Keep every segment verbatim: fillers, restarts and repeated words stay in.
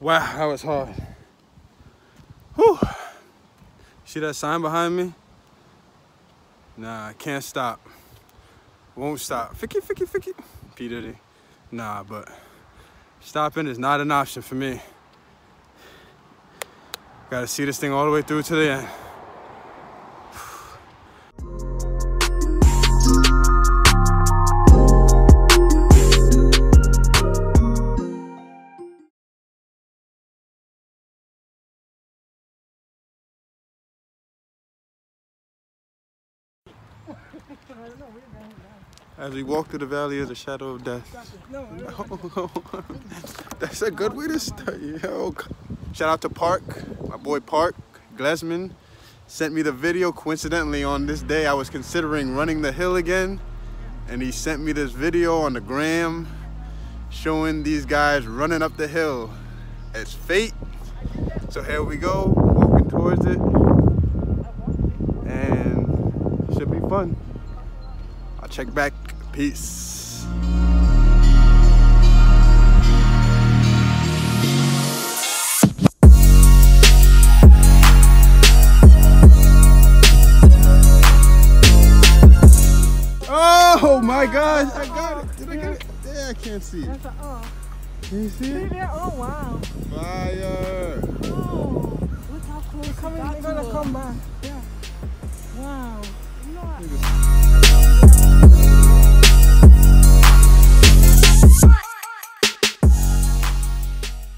Wow, that was hard. Whew. See that sign behind me? Nah, I can't stop. Won't stop. Ficky, ficky, ficky. P. Diddy. Nah, but stopping is not an option for me. Gotta see this thing all the way through to the end. As we walk through the valley of the shadow of death. No, no. That's a good way to start. Yo. Shout out to Park, my boy Park Glesman. Sent me the video coincidentally on this day. I was considering running the hill again, and he sent me this video on the gram showing these guys running up the hill. It's fate. So here we go, walking towards it, and it should be fun. I'll check back. Peace. Oh my gosh, I got it. Did I get it? Yeah, I can't see it. Can you see it? Oh wow. Fire. Oh, look how close. We're coming, we're gonna come back. Yeah. Wow.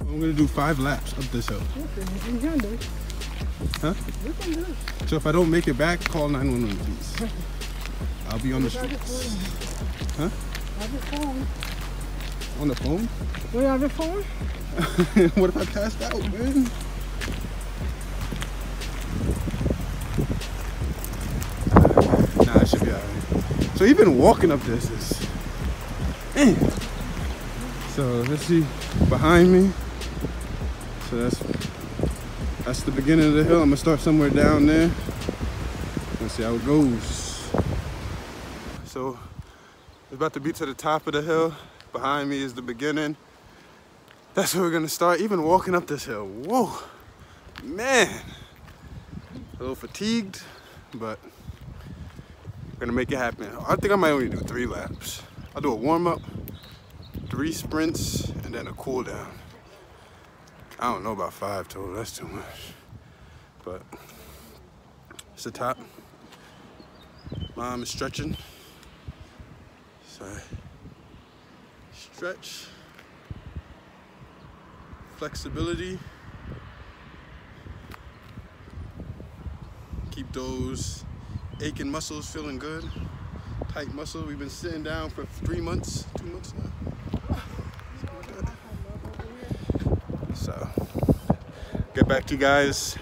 I'm gonna do five laps up this hill. Okay, you can do it. Huh? You can do it. So if I don't make it back, call nine one one, please. I'll be on the streets. Huh? I have a phone. On the phone? We have a phone? What if I passed out, man? Nah, I should be alright. So even walking up this is... Eh. So let's see behind me. So that's that's the beginning of the hill. I'm gonna start somewhere down there. Let's see how it goes. So it's about to be to the top of the hill. Behind me is the beginning. That's where we're gonna start. Even walking up this hill, whoa, man. A little fatigued, but we're gonna make it happen. I think I might only do three laps. I'll do a warm up, three sprints, and then a cool down. I don't know about five total, that's too much. But it's the top. Mom is stretching. So stretch, flexibility, keep those aching muscles feeling good, tight muscle. We've been sitting down for three months, two months now. So get back to you guys.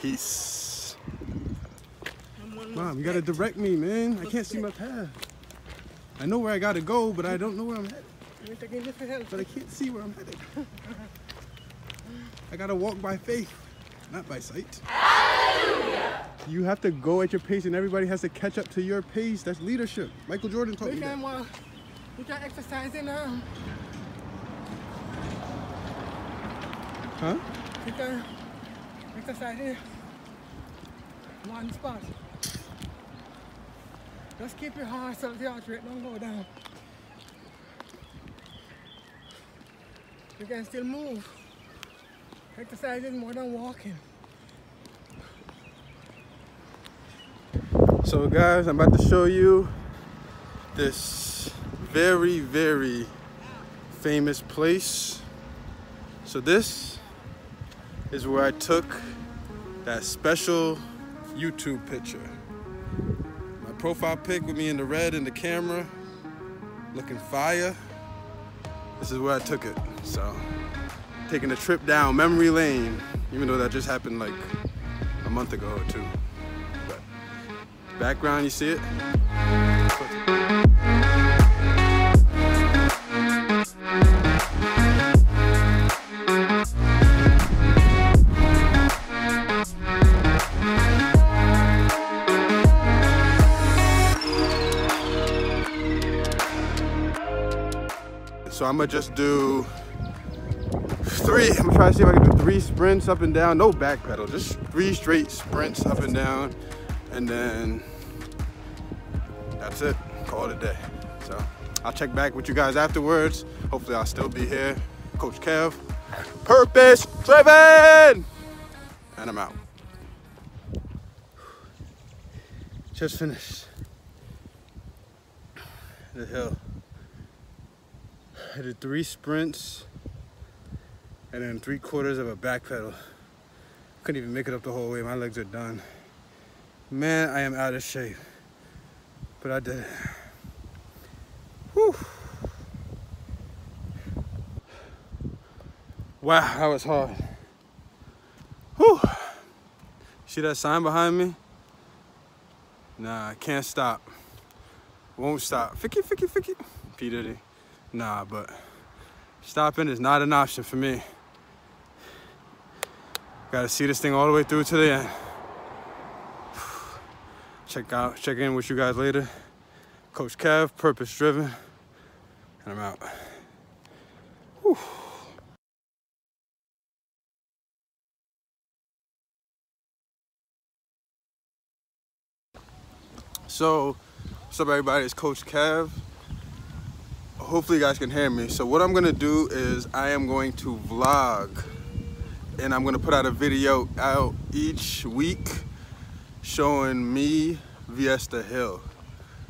Peace. Mom, you gotta direct me, man. I can't see my path. I know where I gotta go, but I don't know where I'm headed. But I can't see where I'm headed. I gotta walk by faith, not by sight. Hallelujah. You have to go at your pace, and everybody has to catch up to your pace. That's leadership. Michael Jordan taught we me can, that. Uh, we can exercise in now. Huh? We can exercise in one spot. Just keep your heart, so the heart rate don't go down. You can still move. Exercise is more than walking. So guys, I'm about to show you this very, very famous place. So this is where I took that special YouTube picture. Profile pic with me in the red and the camera, looking fire. This is where I took it. So, taking a trip down memory lane, even though that just happened like a month ago or two. But background, you see it? So I'm gonna just do three. I'm gonna try to see if I can do three sprints up and down. No back pedal, just three straight sprints up and down. And then that's it, call it a day. So I'll check back with you guys afterwards. Hopefully I'll still be here. Coach Kev, Purpose Driven! And I'm out. Just finished the hill. I did three sprints and then three quarters of a back pedal. Couldn't even make it up the whole way. My legs are done. Man, I am out of shape, but I did it. Whew. Wow, that was hard. Whew. See that sign behind me? Nah, I can't stop. Won't stop. Ficky, ficky, ficky. P. Diddy. Nah, but stopping is not an option for me. Gotta see this thing all the way through to the end. Check out, check in with you guys later. Coach Kev, Purpose Driven, and I'm out. Whew. So, what's up everybody, it's Coach Kev. Hopefully you guys can hear me. So what I'm gonna do is I am going to vlog, and I'm gonna put out a video out each week showing me Viesta Hill.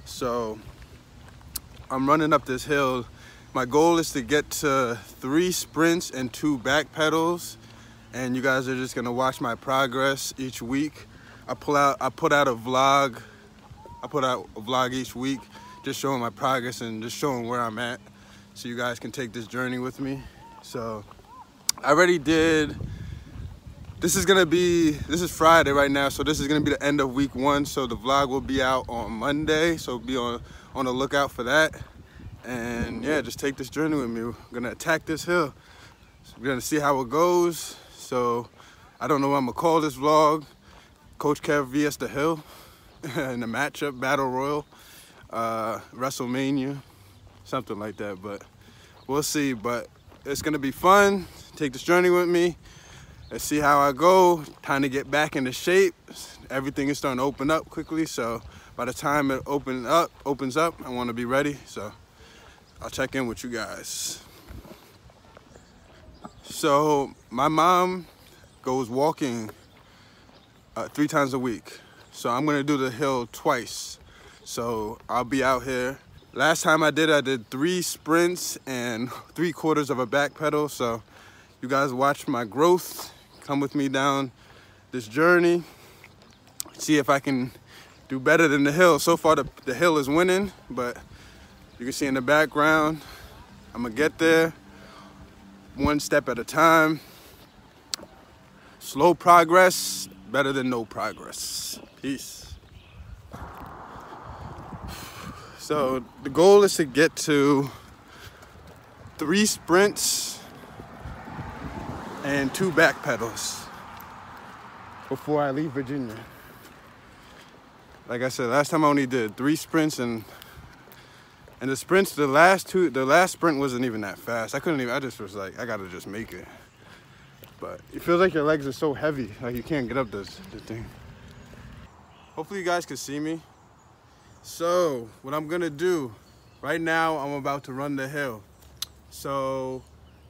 So I'm running up this hill. My goal is to get to three sprints and two back pedals, and you guys are just gonna watch my progress each week. I pull out, I put out a vlog I put out a vlog each week, just showing my progress and just showing where I'm at, so you guys can take this journey with me. So I already did, this is gonna be, this is Friday right now, so this is gonna be the end of week one, so the vlog will be out on Monday, so be on, on the lookout for that. And yeah, just take this journey with me. We're gonna attack this hill. So we're gonna see how it goes. So I don't know what I'm gonna call this vlog, Coach Kev Viesta Hill. In the matchup, Battle Royal, uh, WrestleMania, something like that, but we'll see. But it's gonna be fun. Take this journey with me. Let's see how I go. Time to get back into shape. Everything is starting to open up quickly, so by the time it open up, opens up, I wanna be ready, so I'll check in with you guys. So my mom goes walking uh, three times a week. So I'm gonna do the hill twice. So I'll be out here. Last time I did, I did three sprints and three quarters of a back pedal. So you guys watch my growth. Come with me down this journey. See if I can do better than the hill. So far the, the hill is winning, but you can see in the background, I'm gonna get there one step at a time. Slow progress, better than no progress. Peace. So the goal is to get to three sprints and two back pedals before I leave Virginia. Like I said, last time I only did three sprints, and and the sprints, the last two, the last sprint wasn't even that fast. I couldn't even, I just was like, I gotta just make it. But it feels like your legs are so heavy, like you can't get up this, this thing. Hopefully you guys can see me. So what I'm gonna do, right now I'm about to run the hill. So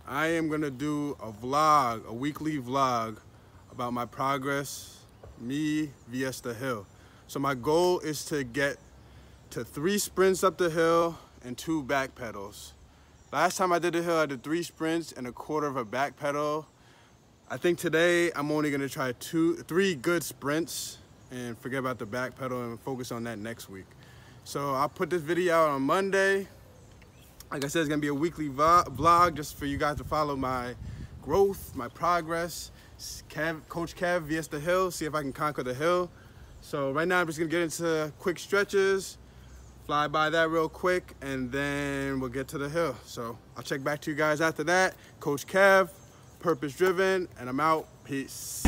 I am gonna do a vlog, a weekly vlog about my progress, me, Viesta Hill. So my goal is to get to three sprints up the hill and two back pedals. Last time I did the hill, I did three sprints and a quarter of a back pedal. I think today I'm only gonna try two, three good sprints and forget about the back pedal and focus on that next week. So I'll put this video out on Monday. Like I said, it's gonna be a weekly vlog just for you guys to follow my growth, my progress. Kev, Coach Kev, Viesta Hill, see if I can conquer the hill. So right now I'm just gonna get into quick stretches, fly by that real quick, and then we'll get to the hill. So I'll check back to you guys after that. Coach Kev, Purpose Driven, and I'm out. Peace.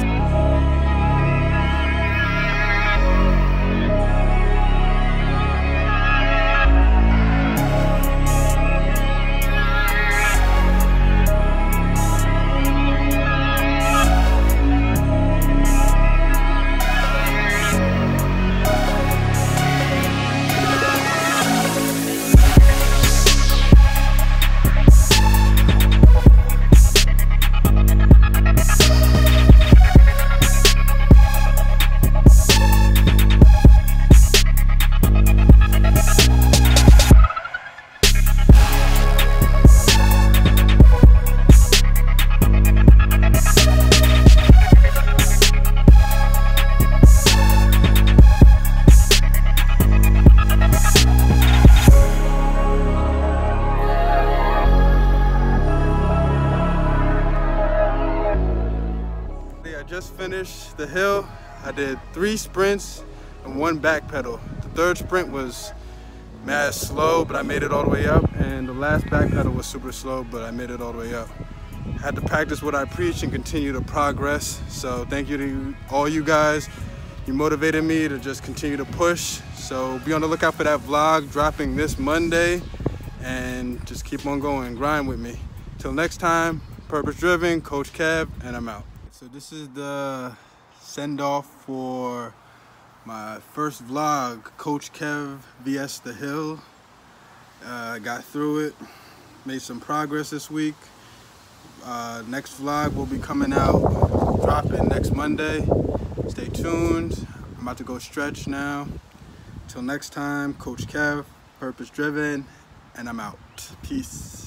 I just finished the hill. I did three sprints and one back pedal. The third sprint was mad slow, but I made it all the way up, and the last back pedal was super slow, but I made it all the way up. I had to practice what I preach and continue to progress. So thank you to all you guys. You motivated me to just continue to push. So be on the lookout for that vlog dropping this Monday, and just keep on going, grind with me. Till next time, Purpose Driven, Coach Kev, and I'm out. So this is the send off for my first vlog, Coach Kev Viesta hill. Uh, got through it, made some progress this week. Uh, next vlog will be coming out, dropping next Monday. Stay tuned. I'm about to go stretch now. Till next time, Coach Kev, Purpose Driven, and I'm out. Peace.